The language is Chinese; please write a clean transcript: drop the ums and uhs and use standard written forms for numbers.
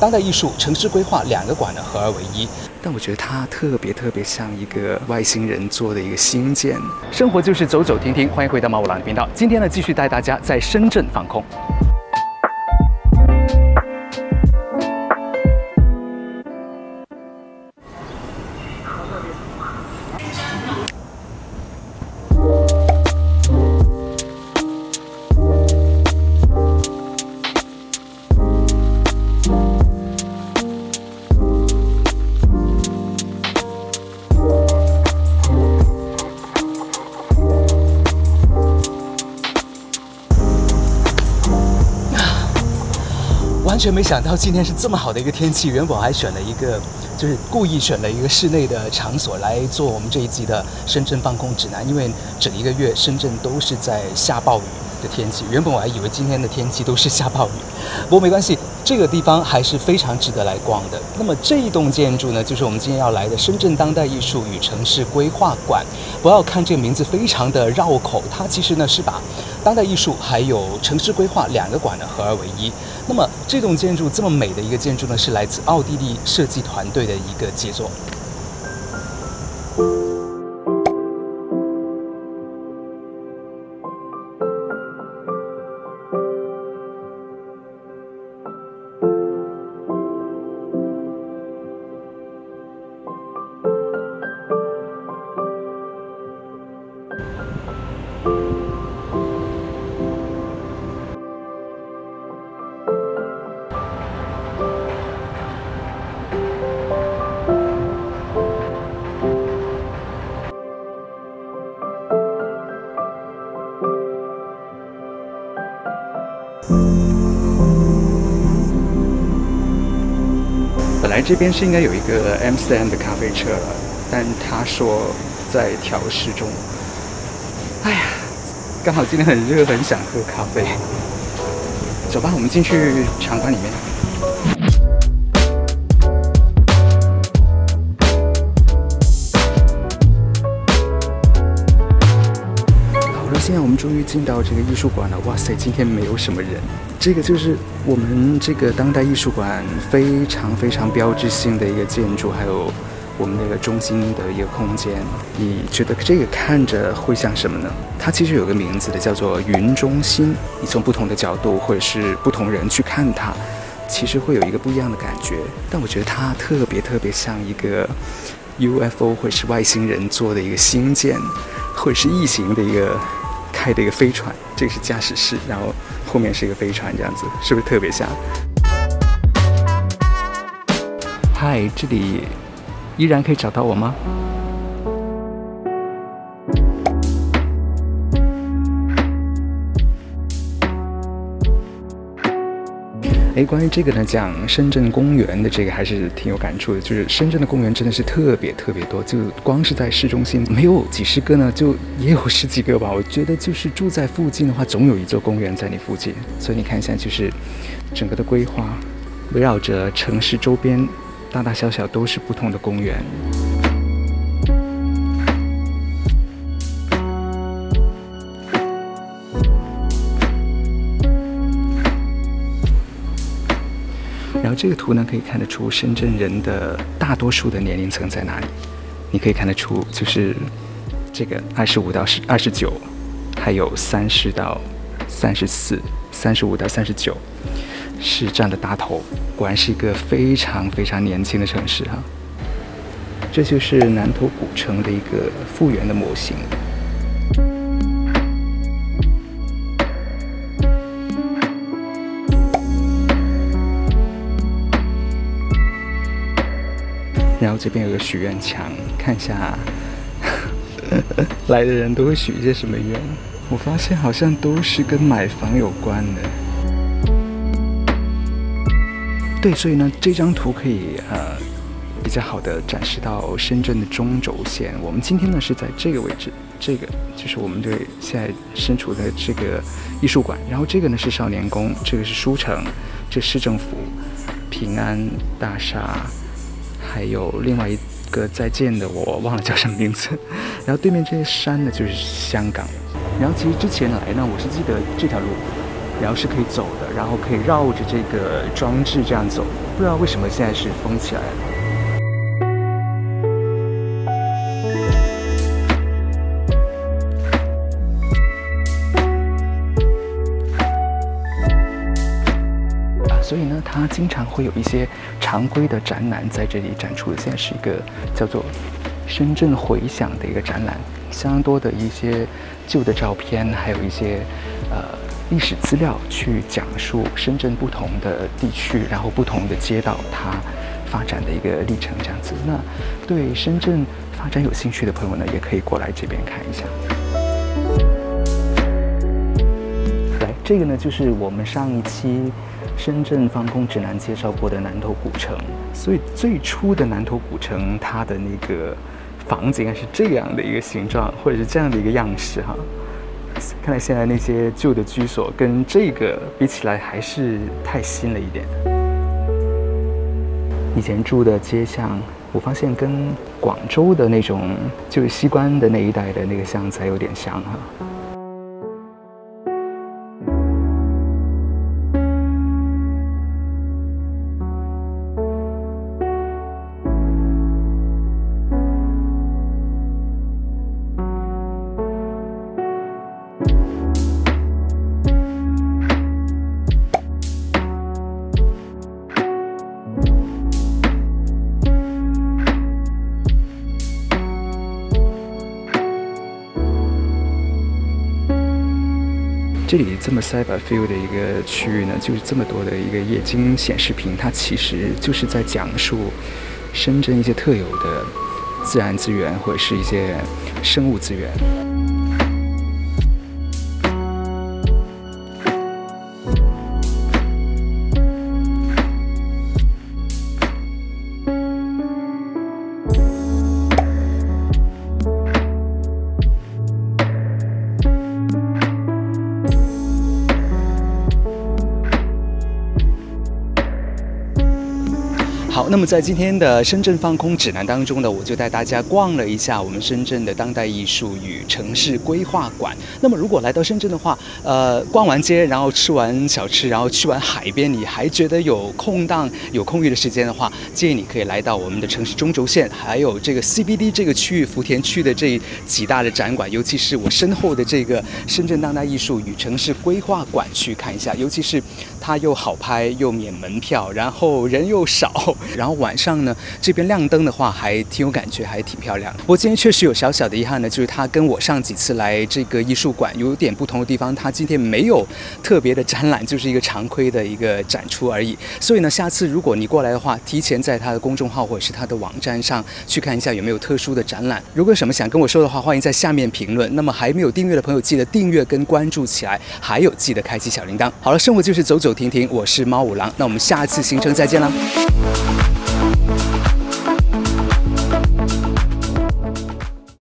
当代艺术、城市规划两个馆呢合二为一。但我觉得它特别像一个外星人做的一个星舰。生活就是走走停停，欢迎回到猫五郎的频道。今天呢，继续带大家在深圳放空。 完全没想到今天是这么好的一个天气，原本还选了一个，就是故意选了一个室内的场所来做我们这一集的深圳放空指南，因为整一个月深圳都是在下暴雨的天气，原本我还以为今天的天气都是下暴雨，不过没关系，这个地方还是非常值得来逛的。那么这一栋建筑呢，就是我们今天要来的深圳当代艺术与城市规划馆。不要看这个名字非常的绕口，它其实呢是把当代艺术还有城市规划两个馆呢合二为一。 那么这栋建筑这么美的一个建筑呢，是来自奥地利设计团队的一个杰作。本来这边是应该有一个 M Stand 的咖啡车了，但他说在调试中。哎呀，刚好今天很热，很想喝咖啡。走吧，我们进去场馆里面。 现在我们终于进到这个艺术馆了，哇塞，今天没有什么人。这个就是我们这个当代艺术馆非常标志性的一个建筑，还有我们那个中心的一个空间。你觉得这个看着会像什么呢？它其实有个名字的，叫做云中心。你从不同的角度或者是不同人去看它，其实会有一个不一样的感觉。但我觉得它特别像一个 UFO 或者是外星人做的一个星舰，或者是异形的一个。 开的一个飞船，这个是驾驶室，然后后面是一个飞船，这样子是不是特别像？嗨，这里依然可以找到我吗？ 哎，关于这个呢，讲深圳公园的这个还是挺有感触的。就是深圳的公园真的是特别多，就光是在市中心没有几十个呢，就也有十几个吧。我觉得就是住在附近的话，总有一座公园在你附近。所以你看一下，就是整个的规划，围绕着城市周边，大大小小都是不同的公园。 然后这个图呢，可以看得出深圳人的大多数的年龄层在哪里。你可以看得出，就是这个25到29，还有30到34，35到39，是占了大头。果然是一个非常年轻的城市哈。这就是南头古城的一个复原的模型。 然后这边有个许愿墙，看一下来的人都会许一些什么愿。我发现好像都是跟买房有关的。对，所以呢，这张图可以比较好的展示到深圳的中轴线。我们今天呢是在这个位置，这个就是我们对现在身处的这个艺术馆。然后这个呢是少年宫，这个是书城，这个、市政府、平安大厦。 还有另外一个在建的，我忘了叫什么名字。然后对面这些山呢，就是香港。然后其实之前来呢，我是记得这条路，然后是可以走的。然后可以绕着这个装置这样走。不知道为什么现在是封起来了。 所以呢，它经常会有一些常规的展览在这里展出。现在是一个叫做“深圳回响”的一个展览，相当多的一些旧的照片，还有一些历史资料，去讲述深圳不同的地区，然后不同的街道它发展的一个历程这样子。那对深圳发展有兴趣的朋友呢，也可以过来这边看一下。 这个呢，就是我们上一期深圳放空指南介绍过的南头古城。所以最初的南头古城，它的那个房子应该是这样的一个形状，或者是这样的一个样式哈。看来现在那些旧的居所跟这个比起来，还是太新了一点。以前住的街巷，我发现跟广州的那种，就是西关的那一带的那个巷子还有点像哈。 这里这么 cyber feel 的一个区域呢，就是这么多的一个液晶显示屏，它其实就是在讲述深圳一些特有的自然资源或者是一些生物资源。好，那么在今天的深圳放空指南当中呢，我就带大家逛了一下我们深圳的当代艺术与城市规划馆。那么如果来到深圳的话，逛完街，然后吃完小吃，然后去完海边，你还觉得有空档、有空余的时间的话，建议你可以来到我们的城市中轴线，还有这个 CBD 这个区域、福田区的这几大的展馆，尤其是我身后的这个深圳当代艺术与城市规划馆去看一下，尤其是它又好拍，又免门票，然后人又少。 然后晚上呢，这边亮灯的话还挺有感觉，还挺漂亮的。不过今天确实有小小的遗憾呢，就是它跟我上几次来这个艺术馆有点不同的地方，它今天没有特别的展览，就是一个常规的一个展出而已。所以呢，下次如果你过来的话，提前在它的公众号或者是它的网站上去看一下有没有特殊的展览。如果有什么想跟我说的话，欢迎在下面评论。那么还没有订阅的朋友，记得订阅跟关注起来，还有记得开启小铃铛。好了，生活就是走走停停，我是猫五郎，那我们下次行程再见啦。